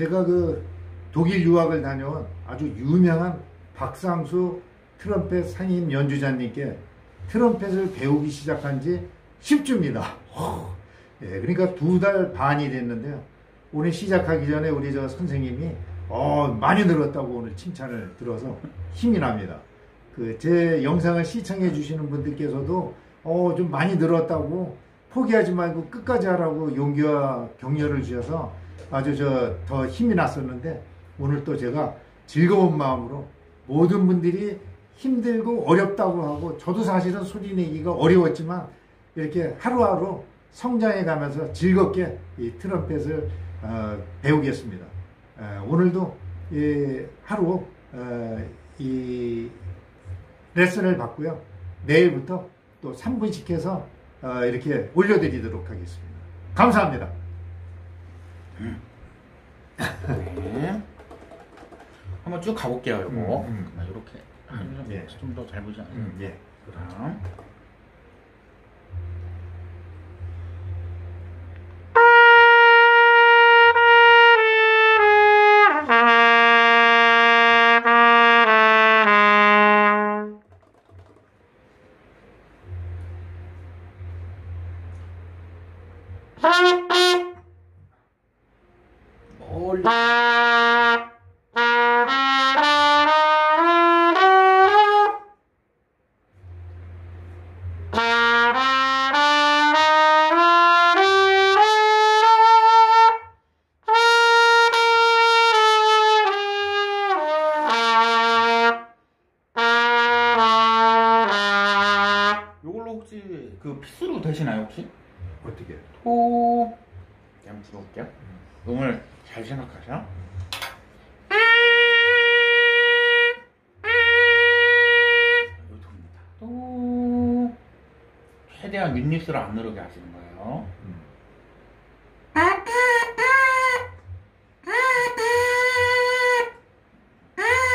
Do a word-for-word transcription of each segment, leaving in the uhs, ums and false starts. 제가 그 독일 유학을 다녀온 아주 유명한 박상수 트럼펫 상임 연주자님께 트럼펫을 배우기 시작한 지 십 주입니다. 예, 그러니까 두 달 반이 됐는데요. 오늘 시작하기 전에 우리 저 선생님이 어, 많이 늘었다고 오늘 칭찬을 들어서 힘이 납니다. 그 제 영상을 시청해 주시는 분들께서도 어, 좀 많이 늘었다고 포기하지 말고 끝까지 하라고 용기와 격려를 주셔서 아주 저 더 힘이 났었는데, 오늘 또 제가 즐거운 마음으로 모든 분들이 힘들고 어렵다고 하고 저도 사실은 소리 내기가 어려웠지만 이렇게 하루하루 성장해 가면서 즐겁게 이 트럼펫을 어, 배우겠습니다. 어, 오늘도 이 하루 어, 이 레슨을 받고요. 내일부터 또 삼 분씩 해서 어, 이렇게 올려드리도록 하겠습니다. 감사합니다. 네. 한번 쭉 가볼게요. 요거 음, 음. 아, 이렇게 음, 예. 좀 더 잘 보자. 음, 예. 그럼. 그 피스로 되시나요 혹시? 어떻게? 토 한번 들어볼게요. 음. 음을 잘 생각하세요. 음. 이 톤입니다. 또 최대한 윗입술을 안 누르게 하시는 거예요. 음.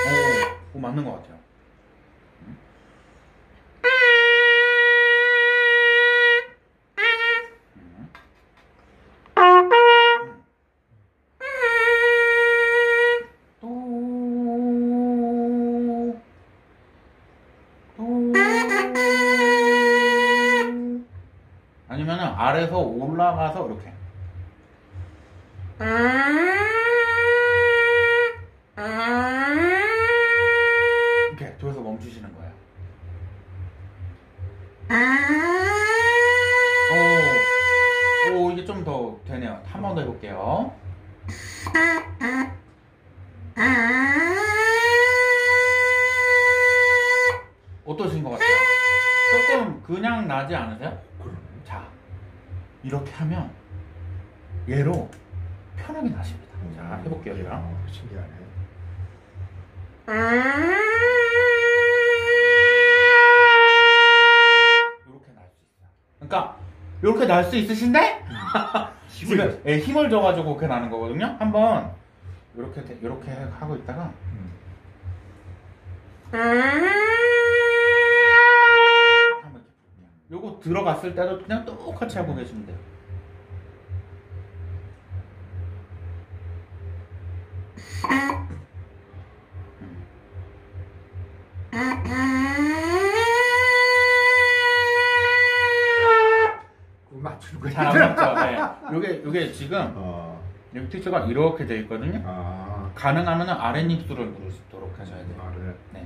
오, 오, 맞는 것 같아요. 아니면은 아래서 올라가서 이렇게 이렇게 조여서 멈추시는 거예요. 오, 오 이게 좀 더 되네요. 한 번 더 해볼게요. 어떠신 것 같아요? 조금 그냥 나지 않으세요? 자, 이렇게 하면 얘로 편하게 나십니다. 음, 자, 해볼게요. 제가. 어, 신기하네. 이렇게 날 수 있어요. 그러니까 이렇게 날 수 있으신데 힘을, 예, 힘을 줘가지고 이렇게 나는 거거든요. 한번 이렇게 이렇게 하고 있다가 음. 요거 들어갔을 때도 그냥 똑같이 하고 계시면 돼요. 맞추는 거예요. 잘 맞죠? 요게, 요게 지금 어. 여기 특수가 이렇게 되어 있거든요. 아. 가능하면 아랫 입술을 누르도록 하셔야 돼요. 아, 그래. 네.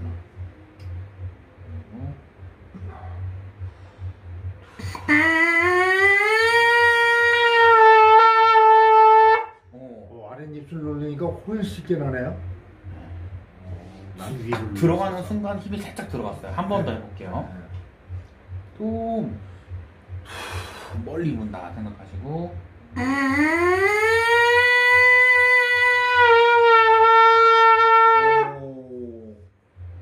오, 아랫입술 돌리니까 훨씬 쉽게 나네요. 음, 들어가는 순간 힘이 살짝 들어갔어요. 한 번 더 네. 해볼게요. 네. 또 멀리 문다 생각하시고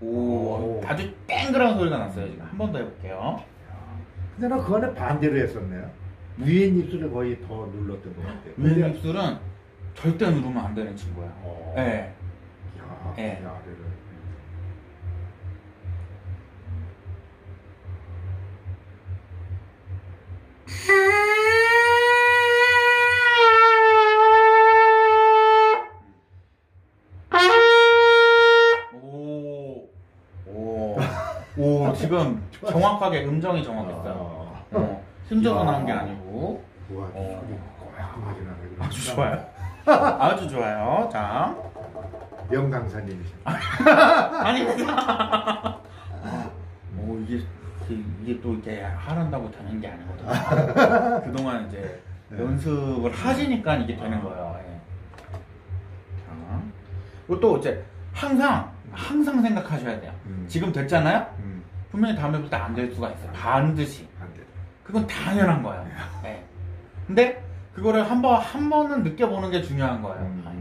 오, 오, 아주 땡그라운 소리가 났어요. 지금 한 번 더 해볼게요. 근데 나 그 안에 반대로 했었네요. 위에 입술을 거의 더 눌렀던 것 같아요. 위에 입술은 절대 누르면 안 되는 친구야. 어. 네. 야, 네. 야, 아래를. 음. 지금 정확하게 음정이 정확했어요. 아, 어, 힘줘서 나온 게 아니고. 우와, 어, 아주 좋아요. 아주 좋아요. 자, 명강사님이시죠. 아닙니다. 뭐 이게 이게 또 이렇게 하란다고 되는 게 아니거든요. 그동안 이제 네. 연습을 하시니까 이게 되는 거예요. 예. 자, 그리고 또 이제 항상 항상 생각하셔야 돼요. 음. 지금 됐잖아요. 음. 분명히 다음에부터 안 될 수가 있어요. 반드시. 안 돼. 그건 당연한 거예요. 네. 네. 근데 그거를 한번 한 번은 느껴보는 게 중요한 거예요. 음.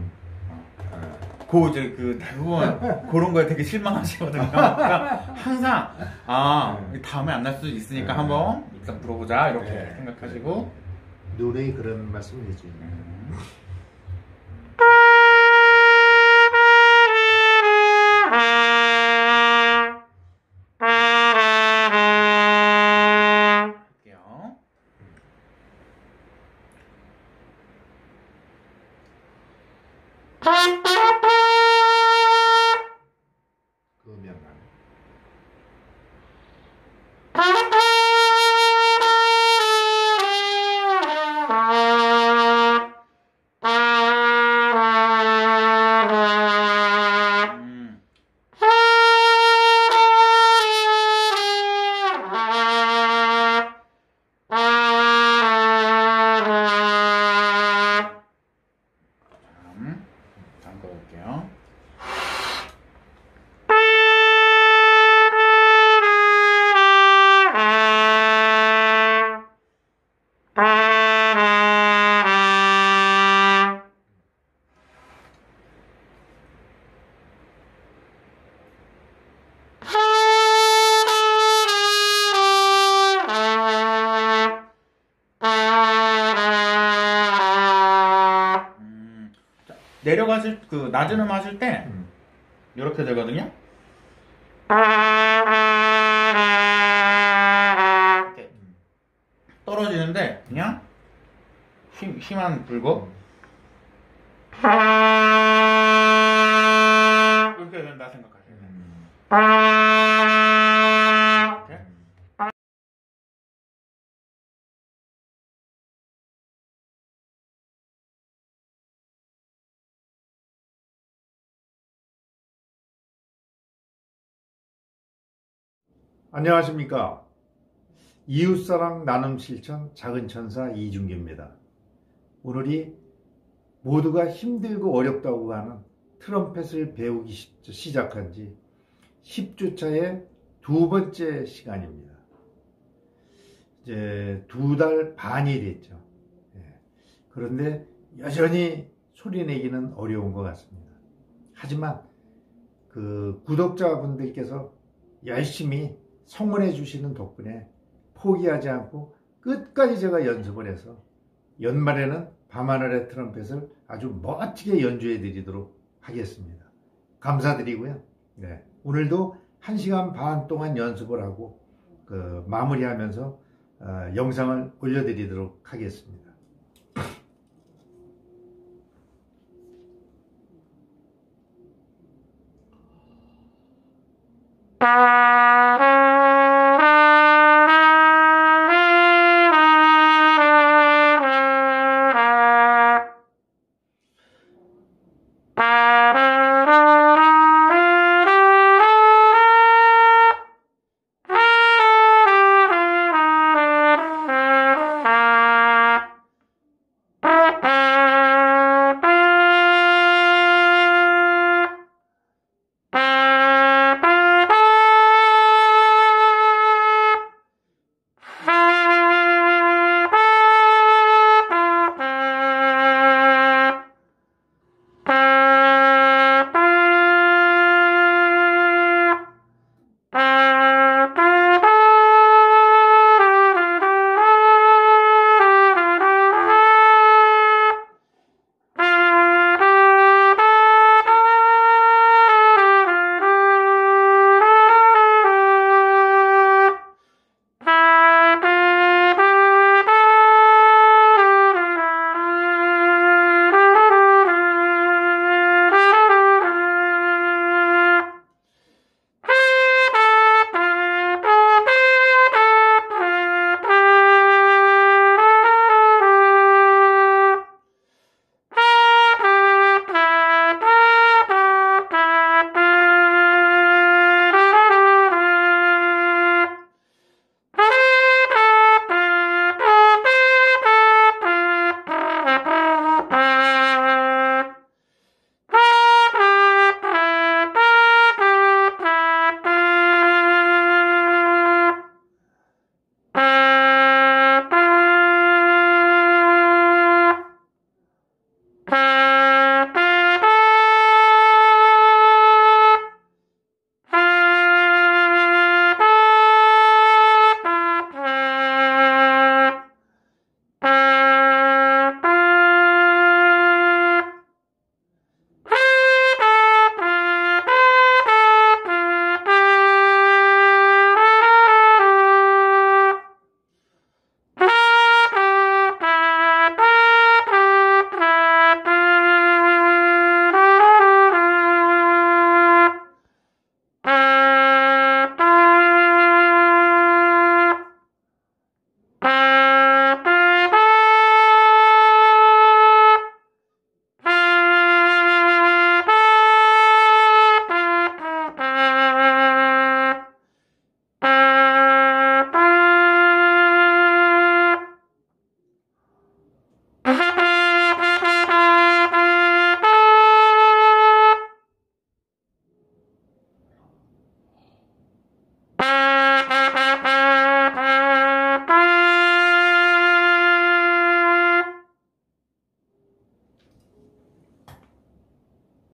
그 이제 그 대부분 그런 거에 되게 실망하시거든요. 그러니까 항상 아 다음에 안 날 수도 있으니까 음. 한번 일단 물어보자 이렇게 네. 생각하시고 노래에 그런 말씀을 해주네요. 음. 내려가실 그 낮은 음 하실 때 음. 이렇게 되거든요. 이렇게 떨어지는데 그냥 힘 힘만 불고 이렇게 된다 생각하세요. 음. 이렇게. 안녕하십니까. 이웃사랑 나눔실천 작은천사 이준규입니다. 오늘이 모두가 힘들고 어렵다고 하는 트럼펫을 배우기 시작한 지 십 주차의 두 번째 시간입니다. 이제 두 달 반이 됐죠. 그런데 여전히 소리내기는 어려운 것 같습니다. 하지만 그 구독자분들께서 열심히 성원해 주시는 덕분에 포기하지 않고 끝까지 제가 연습을 해서 연말에는 밤하늘의 트럼펫을 아주 멋지게 연주해 드리도록 하겠습니다. 감사드리고요. 네, 오늘도 한 시간 반 동안 연습을 하고 그 마무리하면서 어, 영상을 올려드리도록 하겠습니다.